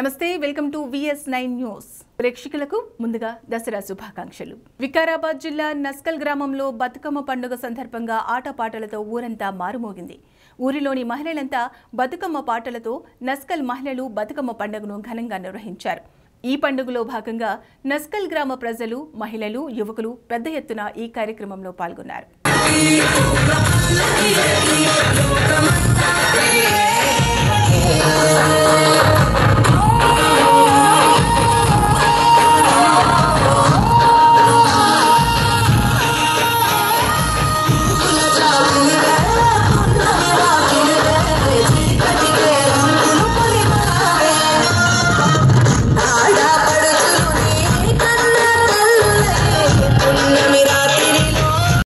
నమస్తే welcome to VS9 news ప్రేక్షకులకు ముందుగా దసరా శుభాకాంక్షలు వికారాబాద్ జిల్లా నస్కల్ గ్రామంలో బతుకమ్మ పండుగ సందర్భంగా ఆటపాటలతో ఊరంతా మారుమోగింది ఊరిలోని మహిళలంతా బతుకమ్మ పాటలతో నస్కల్ మహిళలు బతుకమ్మ పండుగను ఘనంగా నిర్వహించారు ఈ పండుగలో భాగంగా నస్కల్ గ్రామ ప్రజలు మహిళలు యువకులు పెద్ద ఎత్తున ఈ కార్యక్రమంలో పాల్గొన్నారు